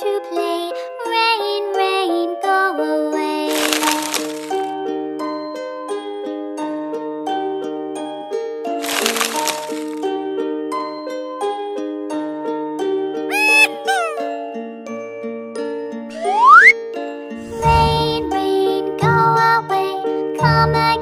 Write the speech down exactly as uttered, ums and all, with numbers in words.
to play. Rain, rain, go away. Rain, rain, go away. Come again.